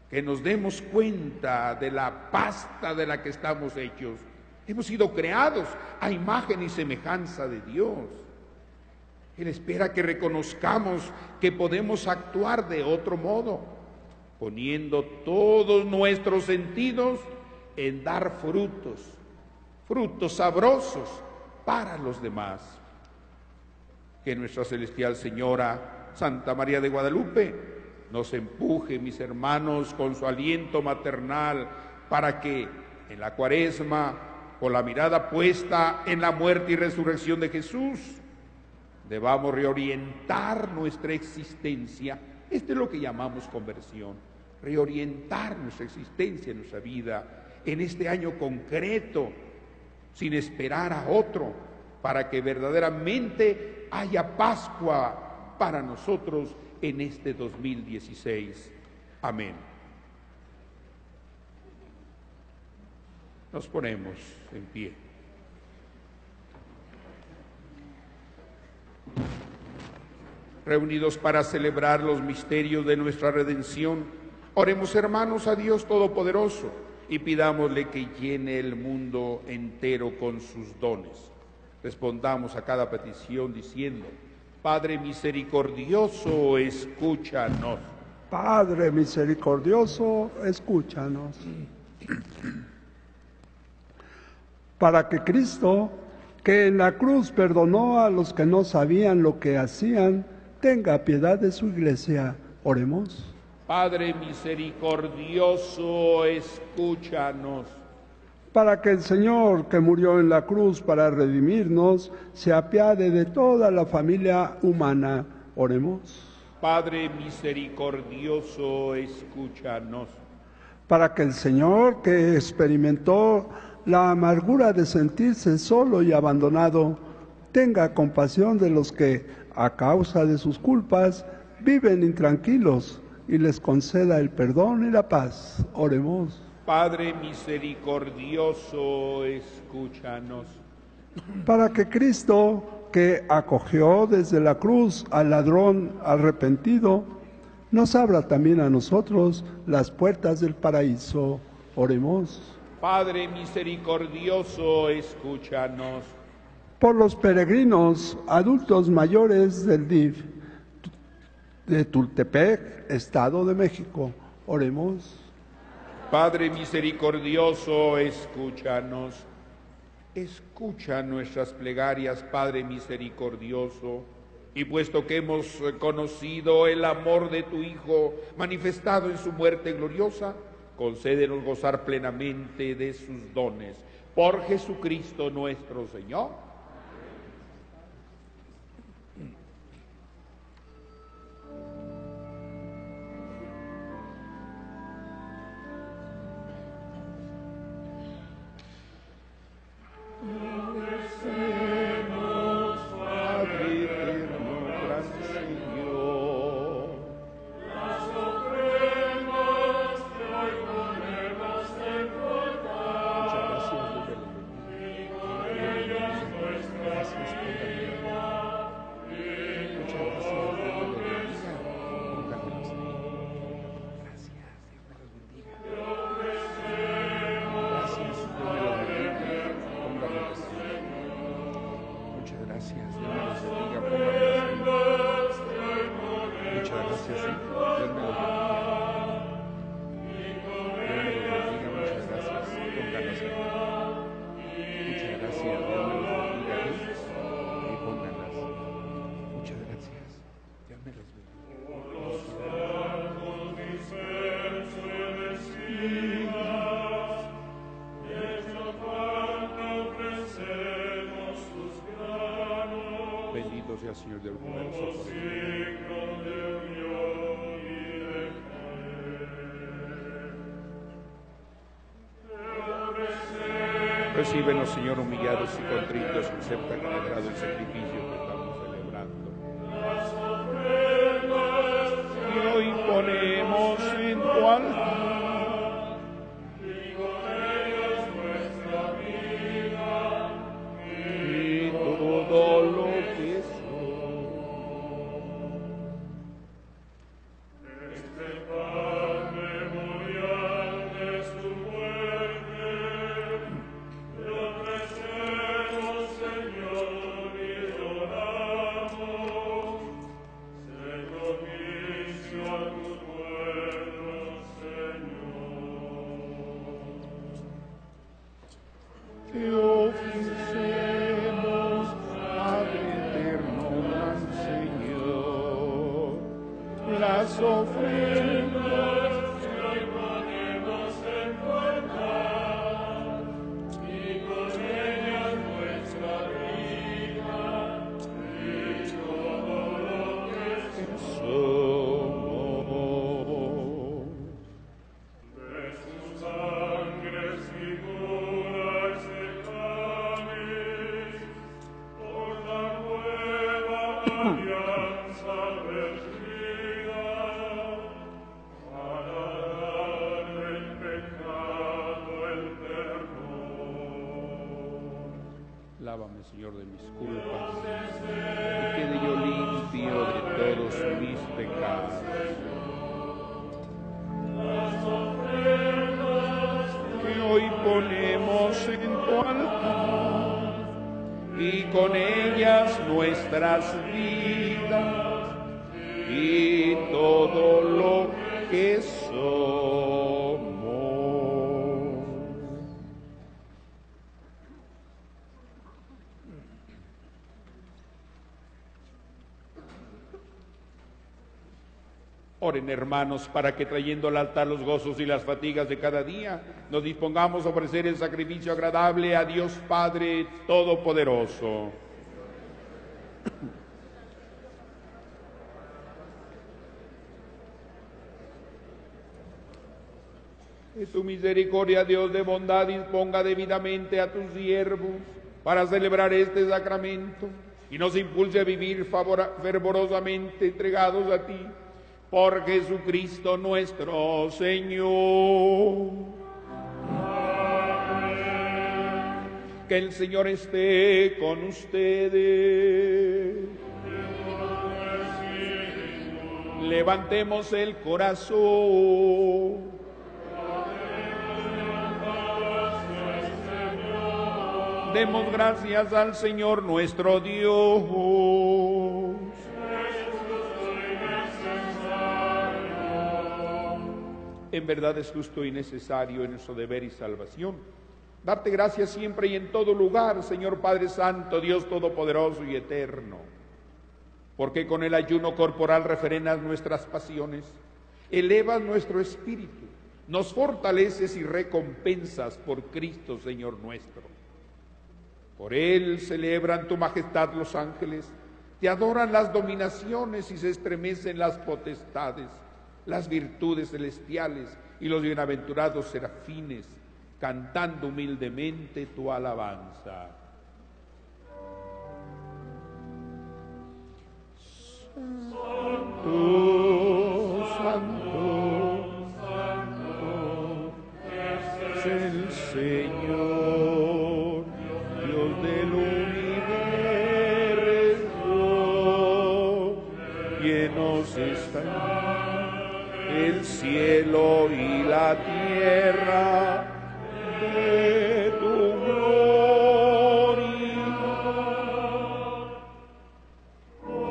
que nos demos cuenta de la pasta de la que estamos hechos. Hemos sido creados a imagen y semejanza de Dios. Él espera que reconozcamos que podemos actuar de otro modo, poniendo todos nuestros sentidos en dar frutos, frutos sabrosos para los demás. Que nuestra celestial Señora, Santa María de Guadalupe, nos empuje, mis hermanos, con su aliento maternal, para que en la Cuaresma, con la mirada puesta en la muerte y resurrección de Jesús, debamos reorientar nuestra existencia. Esto es lo que llamamos conversión. Reorientar nuestra existencia, nuestra vida, en este año concreto, sin esperar a otro, para que verdaderamente haya Pascua para nosotros en este dos mil dieciséis. Amén. Nos ponemos en pie. Reunidos para celebrar los misterios de nuestra redención, oremos, hermanos, a Dios Todopoderoso y pidámosle que llene el mundo entero con sus dones. Respondamos a cada petición diciendo: Padre misericordioso, escúchanos. Padre misericordioso, escúchanos. Para que Cristo, que en la cruz perdonó a los que no sabían lo que hacían, tenga piedad de su iglesia. Oremos. Padre misericordioso, escúchanos. Para que el Señor, que murió en la cruz para redimirnos, se apiade de toda la familia humana. Oremos. Padre misericordioso, escúchanos. Para que el Señor, que experimentó la amargura de sentirse solo y abandonado, tenga compasión de los que, a causa de sus culpas, viven intranquilos, y les conceda el perdón y la paz. Oremos. Padre misericordioso, escúchanos. para que Cristo, que acogió desde la cruz al ladrón arrepentido, nos abra también a nosotros las puertas del paraíso. Oremos. Padre misericordioso, escúchanos. Por los peregrinos, adultos mayores del D I F de Tultepec, Estado de México, oremos. Padre misericordioso, escúchanos. Escucha nuestras plegarias, Padre misericordioso, y puesto que hemos conocido el amor de tu Hijo manifestado en su muerte gloriosa, concédenos gozar plenamente de sus dones. Por Jesucristo nuestro Señor. Recíbenos, Señor, humillados y contritos, acepta con agrado el sacrificio que estamos celebrando. Y hoy ponemos en tu altar y todo lo que Señor, de mis culpas, y quede yo limpio de todos mis pecados. Que hoy ponemos en tu altar, y con ellas nuestras vidas, y todo lo que somos. Oren, hermanos, para que trayendo al altar los gozos y las fatigas de cada día, nos dispongamos a ofrecer el sacrificio agradable a Dios Padre Todopoderoso. Que tu misericordia, Dios de bondad, disponga debidamente a tus siervos para celebrar este sacramento y nos impulse a vivir fervorosamente entregados a ti. Por Jesucristo nuestro Señor. Amén. Que el Señor esté con ustedes. Levantemos el corazón. Demos gracias al Señor nuestro Dios. En verdad es justo y necesario en nuestro deber y salvación darte gracias siempre y en todo lugar, Señor Padre Santo, Dios Todopoderoso y Eterno, porque con el ayuno corporal refrenas nuestras pasiones, elevas nuestro espíritu, nos fortaleces y recompensas por Cristo, Señor nuestro. Por Él celebran tu majestad los ángeles, te adoran las dominaciones y se estremecen las potestades, las virtudes celestiales y los bienaventurados serafines, cantando humildemente tu alabanza. Santo, santo, santo, es el Señor, Dios del universo, llenos están el cielo y la tierra de tu gloria.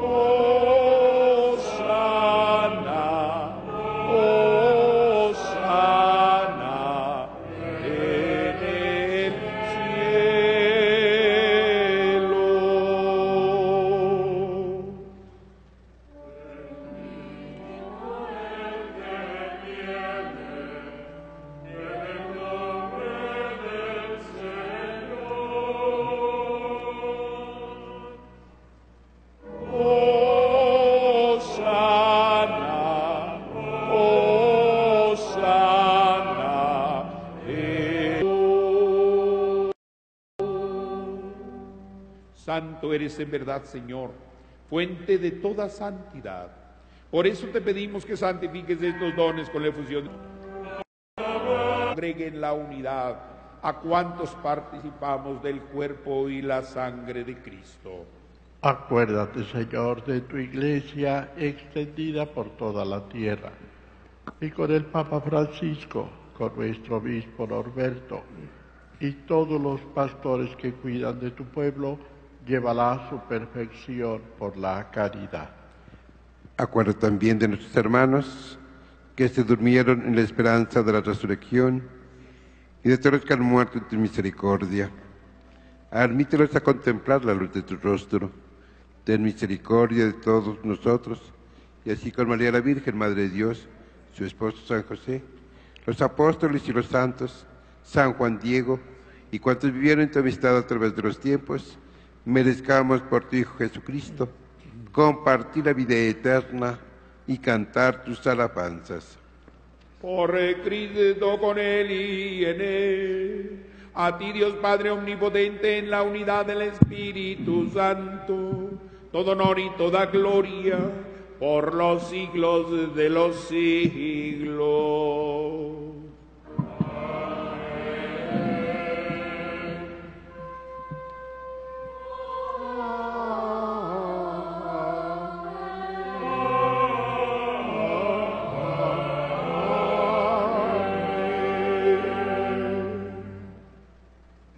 Hosana, hosana en el cielo. Hosana, hosana en el cielo. Santo eres en verdad, Señor, fuente de toda santidad. Por eso te pedimos que santifiques estos dones con la efusión de tu Espíritu. Agreguen la unidad a cuantos participamos del cuerpo y la sangre de Cristo. Acuérdate, Señor, de tu iglesia extendida por toda la tierra, y con el Papa Francisco, con nuestro obispo Norberto, y todos los pastores que cuidan de tu pueblo, llévala a su perfección por la caridad. Acuérdate también de nuestros hermanos que se durmieron en la esperanza de la resurrección y de todos los que han muerto en tu misericordia. Admítelos a contemplar la luz de tu rostro. Ten misericordia de todos nosotros, y así con María la Virgen, Madre de Dios, su esposo San José, los apóstoles y los santos, San Juan Diego, y cuantos vivieron en tu amistad a través de los tiempos, merezcamos por tu Hijo Jesucristo compartir la vida eterna y cantar tus alabanzas. Por Cristo, con Él y en Él, a ti, Dios Padre omnipotente, en la unidad del Espíritu Santo, todo honor y toda gloria por los siglos de los siglos.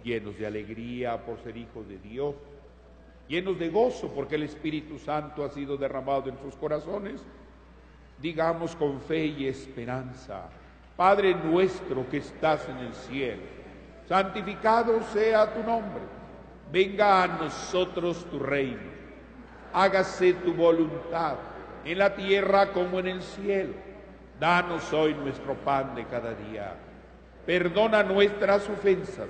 Llenos de alegría por ser hijos de Dios, llenos de gozo porque el Espíritu Santo ha sido derramado en sus corazones, digamos con fe y esperanza: Padre nuestro que estás en el cielo, santificado sea tu nombre, venga a nosotros tu reino, hágase tu voluntad en la tierra como en el cielo, danos hoy nuestro pan de cada día, perdona nuestras ofensas,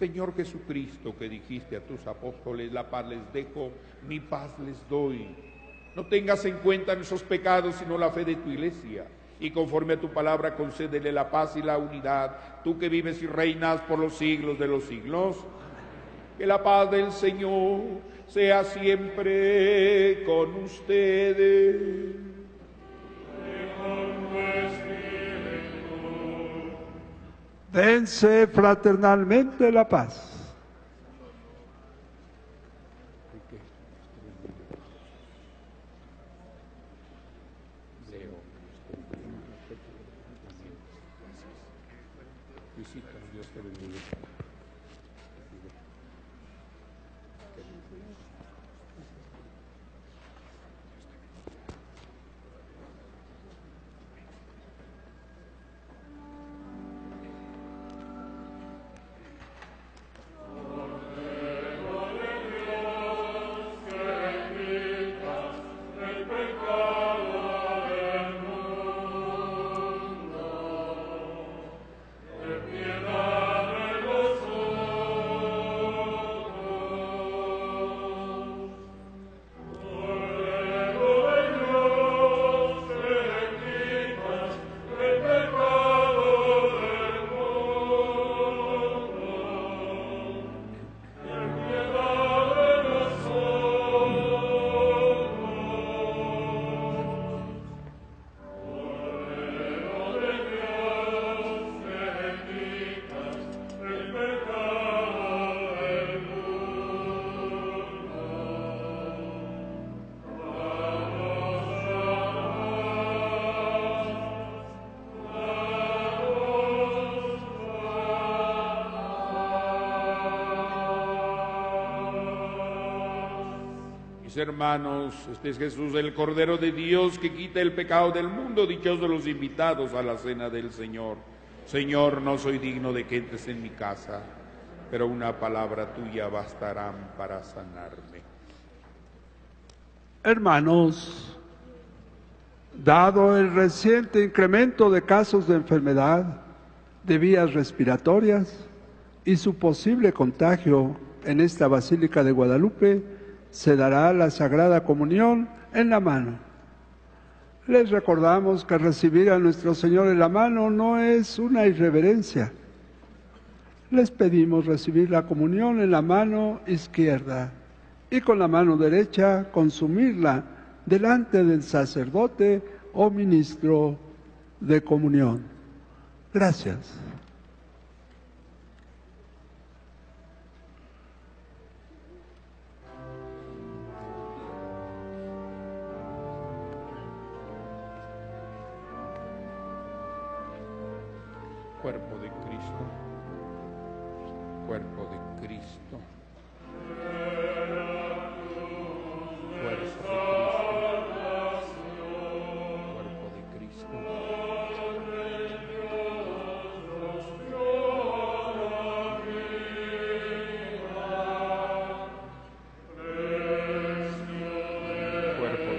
Señor Jesucristo, que dijiste a tus apóstoles, la paz les dejo, mi paz les doy. No tengas en cuenta nuestros pecados, sino la fe de tu iglesia. Y conforme a tu palabra, concédele la paz y la unidad, tú que vives y reinas por los siglos de los siglos. Que la paz del Señor sea siempre con ustedes. Dense fraternalmente la paz. Mis hermanos, este es Jesús, el Cordero de Dios, que quita el pecado del mundo. Dichosos los invitados a la cena del Señor. Señor, no soy digno de que entres en mi casa, pero una palabra tuya bastarán para sanarme. Hermanos, dado el reciente incremento de casos de enfermedad de vías respiratorias y su posible contagio en esta Basílica de Guadalupe, se dará la Sagrada Comunión en la mano. Les recordamos que recibir a nuestro Señor en la mano no es una irreverencia. Les pedimos recibir la comunión en la mano izquierda y con la mano derecha consumirla delante del sacerdote o ministro de comunión. Gracias. Cuerpo de Cristo, cuerpo de Cristo, cuerpo de Cristo, cuerpo de Cristo, cuerpo de Cristo, cuerpo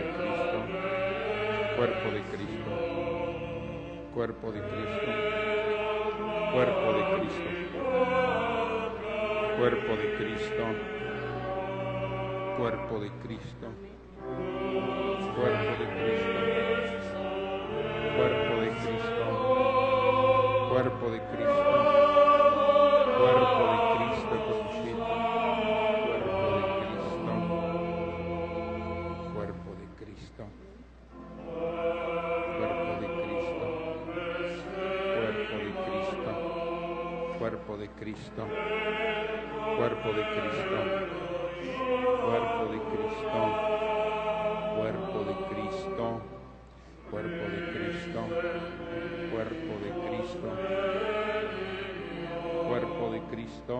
de Cristo. Cuerpo de Cristo, cuerpo de Cristo, cuerpo de Cristo, cuerpo de Cristo, cuerpo de Cristo, cuerpo de Cristo, cuerpo de Cristo conocido, cuerpo de Cristo, cuerpo de Cristo. Cuerpo de Cristo, cuerpo de Cristo, cuerpo de Cristo, cuerpo de Cristo, cuerpo de Cristo, cuerpo de Cristo, cuerpo de Cristo, cuerpo de Cristo,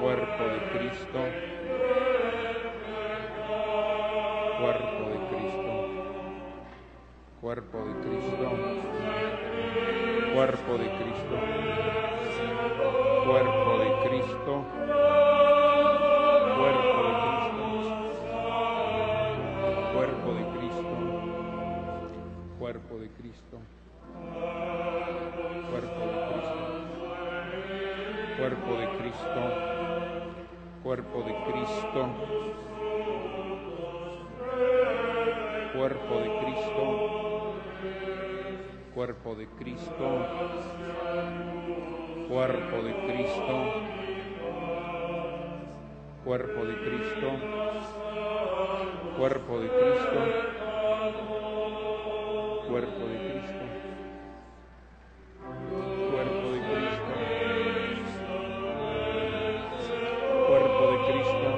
cuerpo de Cristo, cuerpo de Cristo. Cuerpo de Cristo, cuerpo de Cristo, cuerpo de Cristo, cuerpo de Cristo, cuerpo de Cristo, cuerpo de Cristo, Cuerpo de Cristo, Cuerpo de Cristo, Cuerpo de Cristo, Cuerpo de Cristo, Cuerpo de Cristo, Cuerpo de Cristo, Cuerpo de Cristo, Cuerpo de Cristo. Cristo,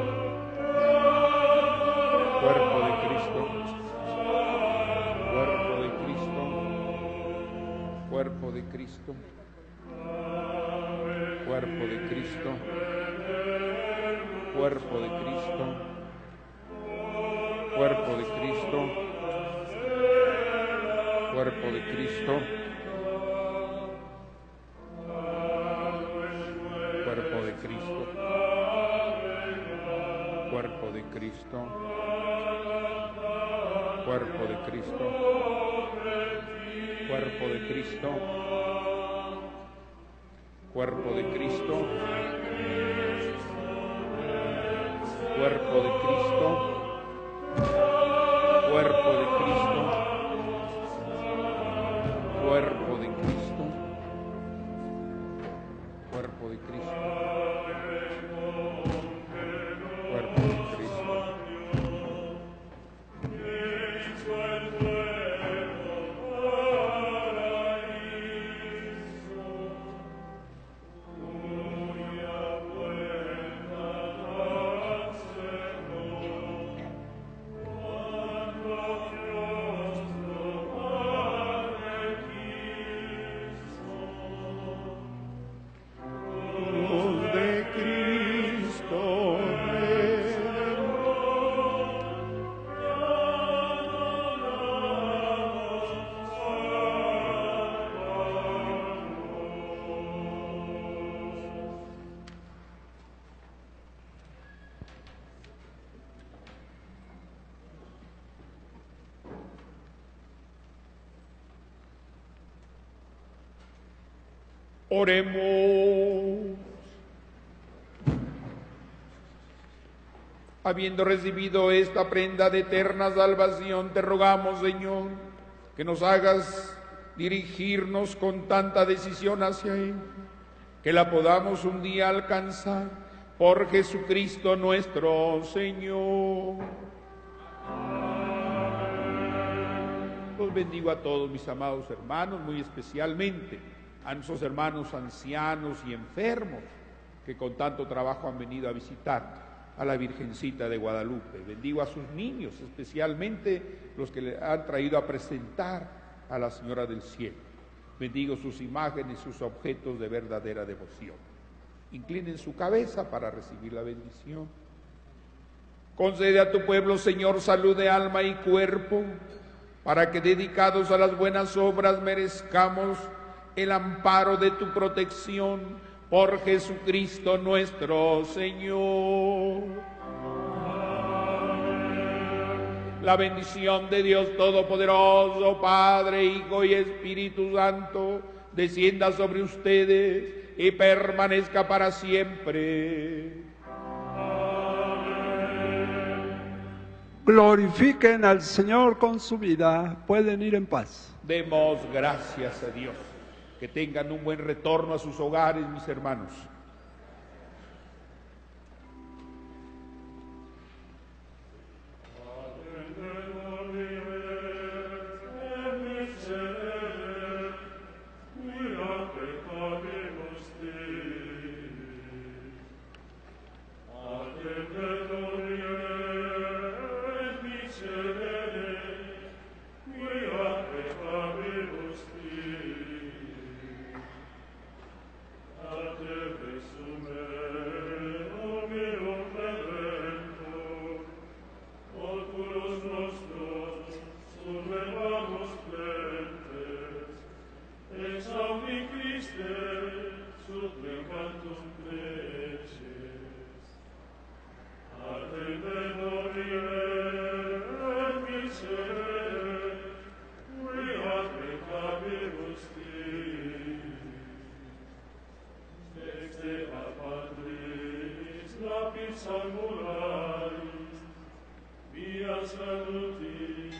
cuerpo de Cristo, cuerpo de Cristo, cuerpo de Cristo, cuerpo de Cristo, cuerpo de Cristo, cuerpo de Cristo, cuerpo de Cristo, cuerpo de Cristo. Cuerpo de Cristo, cuerpo de Cristo, cuerpo de Cristo, cuerpo de Cristo, cuerpo de Cristo, cuerpo de Cristo, Oremos. Habiendo recibido esta prenda de eterna salvación, te rogamos, Señor, que nos hagas dirigirnos con tanta decisión hacia Él, que la podamos un día alcanzar por Jesucristo nuestro Señor. Los bendigo a todos mis amados hermanos, muy especialmente a nuestros hermanos ancianos y enfermos que con tanto trabajo han venido a visitar a la Virgencita de Guadalupe. Bendigo a sus niños, especialmente los que le han traído a presentar a la Señora del Cielo. Bendigo sus imágenes, sus objetos de verdadera devoción. Inclinen su cabeza para recibir la bendición. Concede a tu pueblo, Señor, salud de alma y cuerpo, para que dedicados a las buenas obras merezcamos el amparo de tu protección por Jesucristo nuestro Señor. La bendición de Dios Todopoderoso, Padre, Hijo y Espíritu Santo, descienda sobre ustedes y permanezca para siempre. Glorifiquen al Señor con su vida. Pueden ir en paz. Demos gracias a Dios. Que tengan un buen retorno a sus hogares, mis hermanos. They samurais, via salutis,